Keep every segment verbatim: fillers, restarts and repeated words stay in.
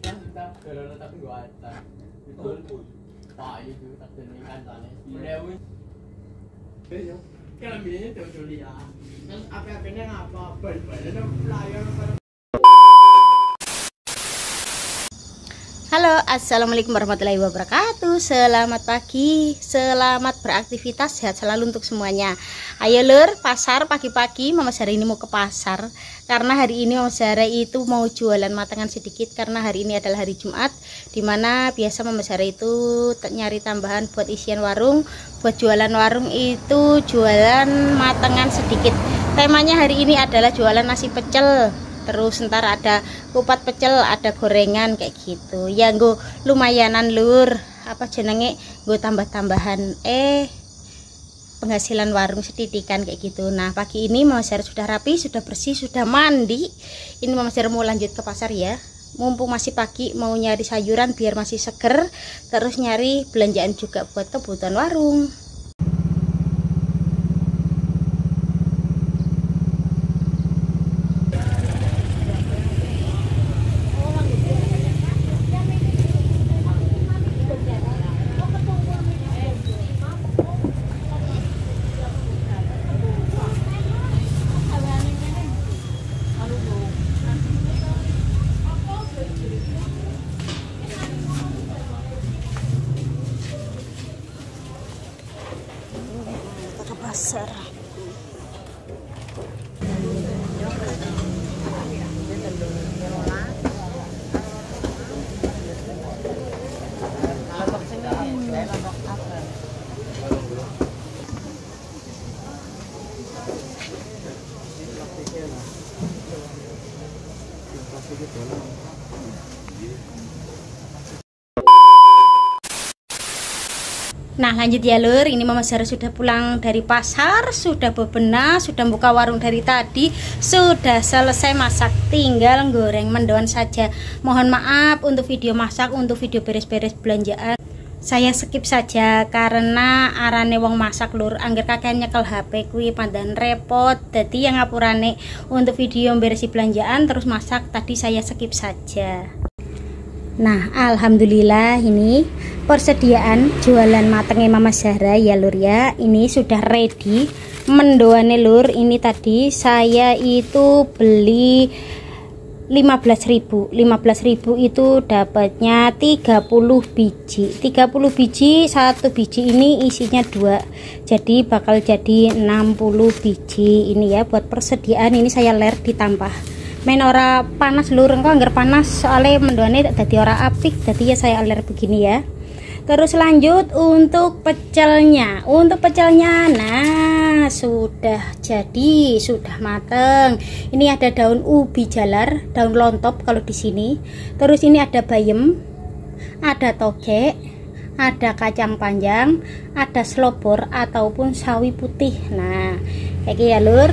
kan kita kalau tapi gua ada itu pak itu tak dengar tadi berewis eh kalau biasanya tuh Julia kan apa-apanya ngapa berbeda pelayan Halo, assalamualaikum warahmatullahi wabarakatuh. Selamat pagi, selamat beraktivitas, sehat selalu untuk semuanya. Ayo lur, pasar pagi-pagi. Mama Zahra ini mau ke pasar karena hari ini Mama Zahra itu mau jualan matangan sedikit karena hari ini adalah hari Jumat, dimana biasa Mama Zahra itu nyari tambahan buat isian warung, buat jualan warung itu jualan matangan sedikit. Temanya hari ini adalah jualan nasi pecel. Terus ntar ada kupat pecel, ada gorengan kayak gitu. Ya nggo lumayanan lur. Apa jenenge? Nggo tambah-tambahan eh penghasilan warung sedidikan kayak gitu. Nah, pagi ini Mama Zahra sudah rapi, sudah bersih, sudah mandi. Ini Mama Zahra mau lanjut ke pasar ya. Mumpung masih pagi, mau nyari sayuran biar masih seger, terus nyari belanjaan juga buat kebutuhan warung. Pasar. Nah lanjut ya lur, ini Mama Zahra sudah pulang dari pasar, sudah bebenah, sudah buka warung dari tadi, sudah selesai masak, tinggal goreng mendoan saja. Mohon maaf untuk video masak, untuk video beres-beres belanjaan saya skip saja karena arane wong masak lur, angger kakek nyekel H P kuwi pandan repot. Dadi yang ngapurane untuk video beresih belanjaan terus masak tadi saya skip saja. Nah alhamdulillah ini persediaan jualan matenge Mama Zahra ya lur ya, ini sudah ready mendoane lur. Ini tadi saya itu beli lima belas ribu, lima belas ribu itu dapatnya tiga puluh biji, tiga puluh biji, satu biji ini isinya dua, jadi bakal jadi enam puluh biji ini ya buat persediaan. Ini saya ler ditambah main ora panas lur, engko anggar panas soalnya mendoane dadi ora apik, dadi ya saya aler begini ya. Terus lanjut untuk pecelnya, untuk pecelnya nah sudah jadi, sudah mateng. Ini ada daun ubi jalar, daun lontop kalau di sini. Terus ini ada bayem, ada toge, ada kacang panjang, ada slobor ataupun sawi putih. Nah kayak gini ya lur.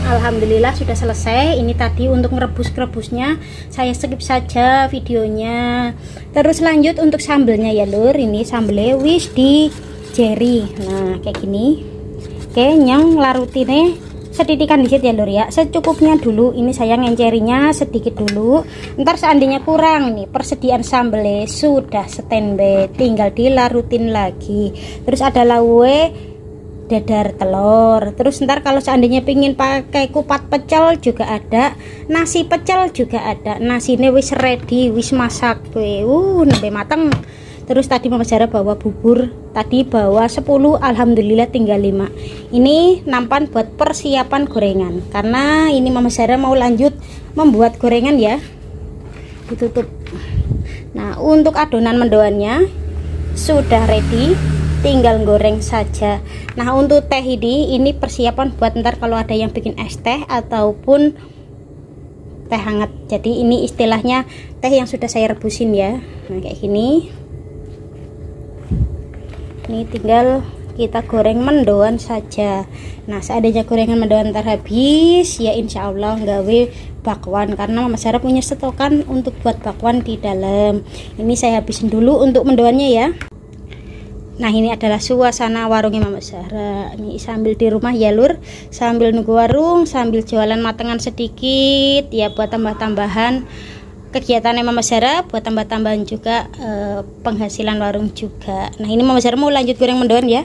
Alhamdulillah sudah selesai. Ini tadi untuk ngerebus-rebusnya saya skip saja videonya. Terus lanjut untuk sambelnya ya lur. Ini sambelnya wis di jeri. Nah kayak gini. Oke nyang larutine sedidikan dikit ya lur ya, secukupnya dulu. Ini saya ngencerinya sedikit dulu, ntar seandainya kurang nih persediaan sambelnya sudah standby, tinggal dilarutin lagi. Terus ada lawe dadar telur. Terus ntar kalau seandainya pingin pakai kupat pecel juga ada, nasi pecel juga ada. Nasinya wis ready, wis masak we. Uh, nembe mateng. Terus tadi Mama Zahra bawa bubur, tadi bawa sepuluh, alhamdulillah tinggal lima. Ini nampan buat persiapan gorengan karena ini Mama Zahra mau lanjut membuat gorengan ya. Ditutup. Nah, untuk adonan mendoannya sudah ready, tinggal goreng saja. Nah untuk teh ini, ini persiapan buat ntar kalau ada yang bikin es teh ataupun teh hangat. Jadi ini istilahnya teh yang sudah saya rebusin ya. Nah kayak gini. Ini tinggal kita goreng mendoan saja. Nah seadanya gorengan mendoan ntar habis ya, insya Allah nggawe bakwan karena Mama Zahra punya stokan untuk buat bakwan di dalam. Ini saya habisin dulu untuk mendoannya ya. Nah ini adalah suasana warungnya Mama Zahra. Ini sambil di rumah ya lur, sambil nunggu warung, sambil jualan matangan sedikit ya buat tambah-tambahan kegiatannya Mama Zahra buat tambah-tambahan juga e, penghasilan warung juga. Nah, ini Mama Zahra mau lanjut goreng mendoan ya.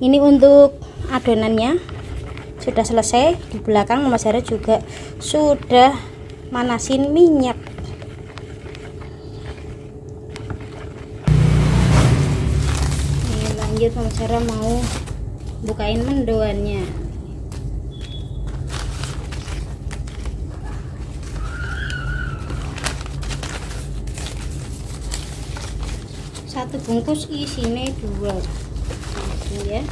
Ini untuk adonannya sudah selesai. Di belakang Mama Zahra juga sudah manasin minyak. Ini lanjut Mama Zahra mau bukain mendoannya. Satu bungkus isinya dua, ya.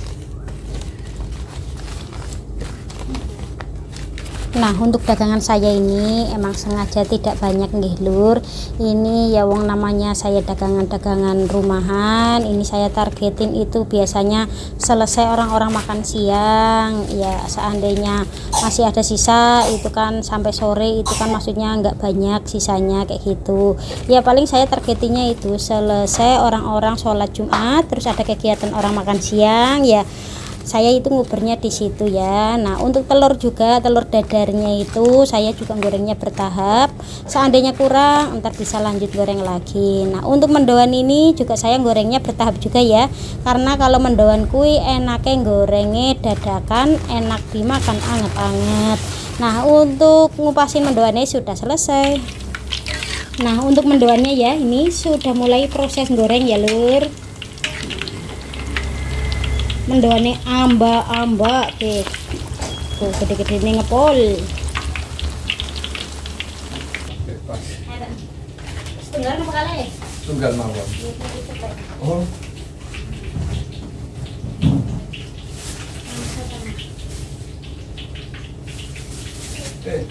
Nah, untuk dagangan saya ini emang sengaja tidak banyak nggih Lur. Ini ya wong namanya saya dagangan-dagangan rumahan. Ini saya targetin itu biasanya selesai orang-orang makan siang. Ya seandainya masih ada sisa itu kan sampai sore itu kan maksudnya nggak banyak sisanya kayak gitu. Ya paling saya targetinnya itu selesai orang-orang sholat Jumat terus ada kegiatan orang makan siang ya. Saya itu ngubernya di situ ya. Nah, untuk telur juga, telur dadarnya itu saya juga gorengnya bertahap. Seandainya kurang, ntar bisa lanjut goreng lagi. Nah, untuk mendoan ini juga saya gorengnya bertahap juga ya. Karena kalau mendoan kui enaknya gorengnya dadakan, enak dimakan anget-anget. Nah, untuk ngupasin mendoannya sudah selesai. Nah, untuk mendoannya ya, ini sudah mulai proses goreng ya, Lur. Mendoannya amba-amba tuh gede-gede ini ngepol setunggal apa kali? Setunggal mawon. Oh eh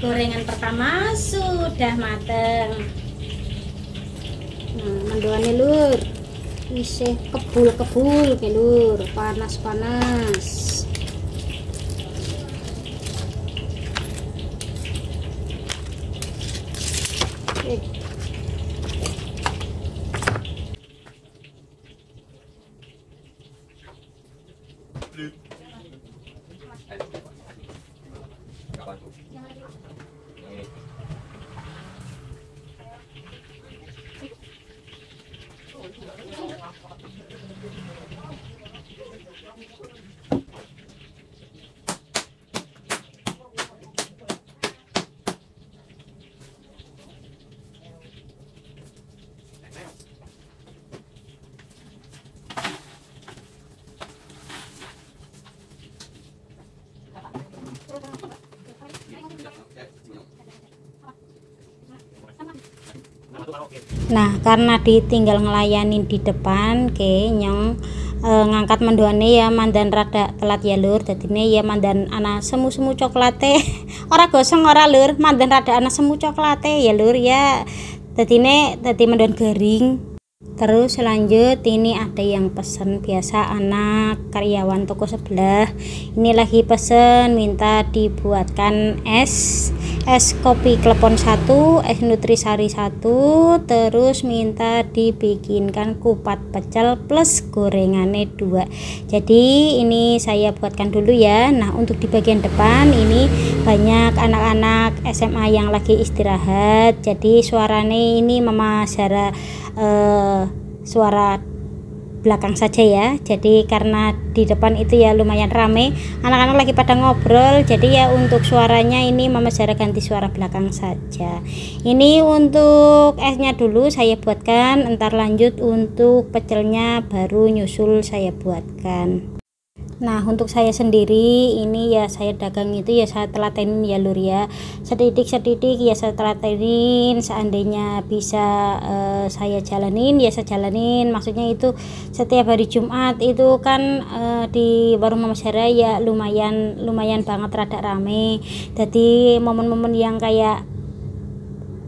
gorengan pertama sudah mateng. Nah, mendoannya Lur isih kebul-kebul ke Lur, panas-panas. Oke. Nah, karena ditinggal ngelayanin di depan ke nyong e, ngangkat mendoane ya mandan rada telat ya Lur. Dadine ya mandan ana semu-semu coklate. Ora gosong ora Lur, mandan rada ana semu coklate ya Lur ya. Dadine dadi mendoan garing. Terus lanjut ini ada yang pesen biasa anak karyawan toko sebelah. Ini lagi pesen minta dibuatkan es. Es kopi klepon satu, es nutrisari satu, terus minta dibikinkan kupat pecel plus gorengannya dua. Jadi ini saya buatkan dulu ya. Nah, untuk di bagian depan ini banyak anak-anak S M A yang lagi istirahat. Jadi suaranya ini Mama Zahra eh, suara belakang saja ya. Jadi karena di depan itu ya lumayan rame, anak-anak lagi pada ngobrol, jadi ya untuk suaranya ini Mama Zahra ganti suara belakang saja. Ini untuk esnya dulu saya buatkan, entar lanjut untuk pecelnya baru nyusul saya buatkan. Nah, untuk saya sendiri ini ya saya dagang itu ya saya telatenin ya Lur ya. Sedidik-sedidik ya saya telatenin, seandainya bisa eh, saya jalanin ya saya jalanin. Maksudnya itu setiap hari Jumat itu kan eh, di warung Mama Zahra ya lumayan lumayan banget rada rame. Jadi momen-momen yang kayak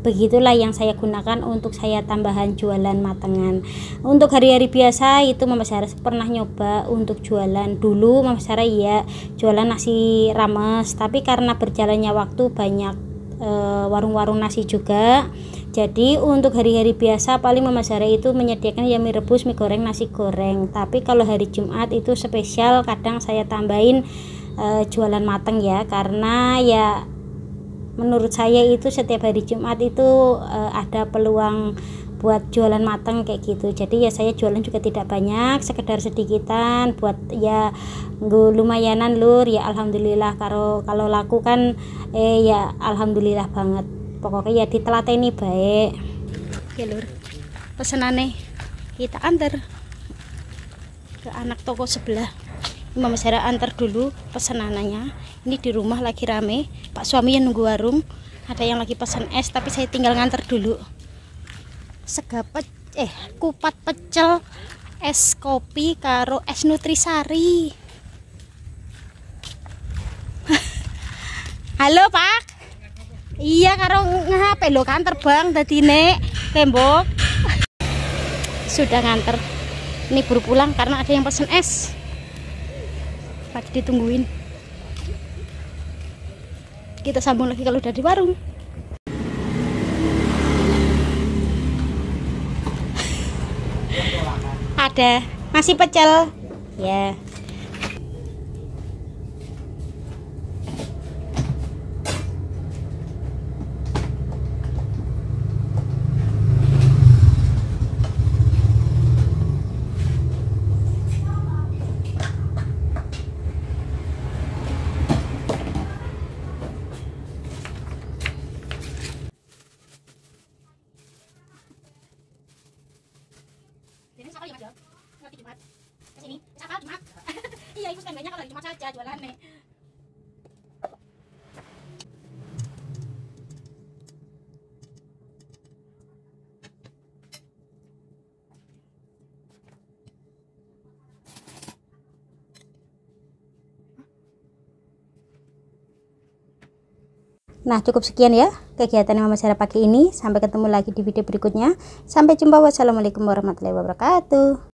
begitulah yang saya gunakan untuk saya tambahan jualan matengan. Untuk hari-hari biasa itu Mama Zahra pernah nyoba untuk jualan dulu. Mama Zahra ya jualan nasi rames, tapi karena berjalannya waktu banyak warung-warung e, nasi juga. Jadi untuk hari-hari biasa paling Mama Zahra itu menyediakan ya mie rebus, mie goreng, nasi goreng. Tapi kalau hari Jumat itu spesial, kadang saya tambahin e, jualan mateng ya, karena ya menurut saya itu setiap hari Jumat itu e, ada peluang buat jualan mateng kayak gitu. Jadi ya saya jualan juga tidak banyak, sekedar sedikitan buat ya lumayanan Lur ya. Alhamdulillah kalau kalau laku kan eh ya alhamdulillah banget. Pokoknya ya ditelateni baik. Oke Lur, pesenane kita antar ke anak toko sebelah. Mama Zahra antar dulu pesenanannya. Ini di rumah lagi rame, Pak suami yang nunggu warung. Ada yang lagi pesan es, tapi saya tinggal nganter dulu. Sega pe eh kupat pecel, es kopi karo es nutrisari. Halo Pak. Iya karo nge-H P lo kan terbang tadi nek tembok. Sudah nganter. Ini buru pulang karena ada yang pesan es. Pasti ditungguin. Kita sambung lagi kalau udah di warung. Ada nasi pecel ya. Yeah. Nah, cukup sekian ya kegiatan Mama Zahra pagi ini. Sampai ketemu lagi di video berikutnya. Sampai jumpa. Wassalamualaikum warahmatullahi wabarakatuh.